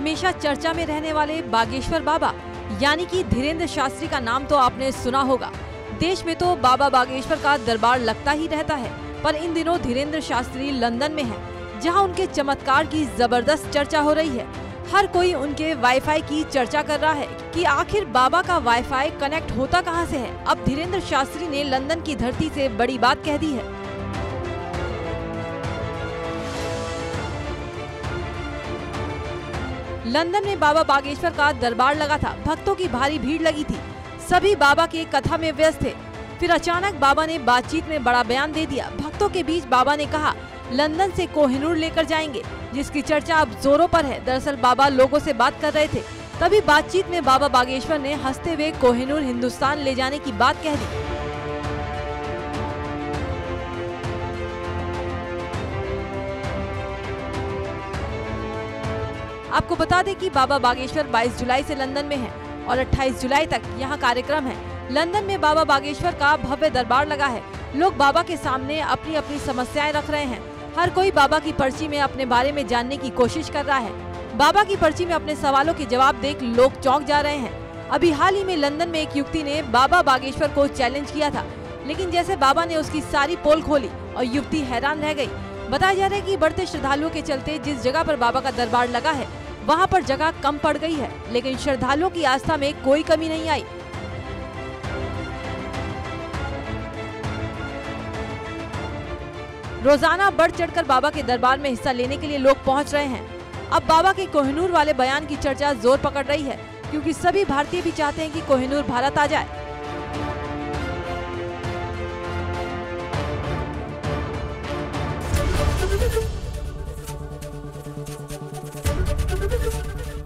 हमेशा चर्चा में रहने वाले बागेश्वर बाबा यानी कि धीरेंद्र शास्त्री का नाम तो आपने सुना होगा। देश में तो बाबा बागेश्वर का दरबार लगता ही रहता है, पर इन दिनों धीरेंद्र शास्त्री लंदन में हैं, जहां उनके चमत्कार की जबरदस्त चर्चा हो रही है। हर कोई उनके वाईफाई की चर्चा कर रहा है कि आखिर बाबा का वाईफाई कनेक्ट होता कहां से है। अब धीरेंद्र शास्त्री ने लंदन की धरती से बड़ी बात कह दी है। लंदन में बाबा बागेश्वर का दरबार लगा था, भक्तों की भारी भीड़ लगी थी, सभी बाबा के कथा में व्यस्त थे। फिर अचानक बाबा ने बातचीत में बड़ा बयान दे दिया। भक्तों के बीच बाबा ने कहा, लंदन से कोहिनूर लेकर जाएंगे, जिसकी चर्चा अब जोरों पर है। दरअसल बाबा लोगों से बात कर रहे थे, तभी बातचीत में बाबा बागेश्वर ने हंसते हुए कोहिनूर हिंदुस्तान ले जाने की बात कह दी। आपको बता दें कि बाबा बागेश्वर 22 जुलाई से लंदन में है और 28 जुलाई तक यहां कार्यक्रम है। लंदन में बाबा बागेश्वर का भव्य दरबार लगा है। लोग बाबा के सामने अपनी अपनी समस्याएं रख रहे हैं। हर कोई बाबा की पर्ची में अपने बारे में जानने की कोशिश कर रहा है। बाबा की पर्ची में अपने सवालों के जवाब देख लोग चौंक जा रहे हैं। अभी हाल ही में लंदन में एक युवती ने बाबा बागेश्वर को चैलेंज किया था, लेकिन जैसे बाबा ने उसकी सारी पोल खोली और युवती हैरान रह गई। बताया जा रहा है कि बढ़ते श्रद्धालुओं के चलते जिस जगह पर बाबा का दरबार लगा है वहां पर जगह कम पड़ गई है, लेकिन श्रद्धालुओं की आस्था में कोई कमी नहीं आई। रोजाना बढ़ चढ़कर बाबा के दरबार में हिस्सा लेने के लिए लोग पहुंच रहे हैं। अब बाबा के कोहिनूर वाले बयान की चर्चा जोर पकड़ रही है, क्योंकि सभी भारतीय भी चाहते हैं कि कोहिनूर भारत आ जाए।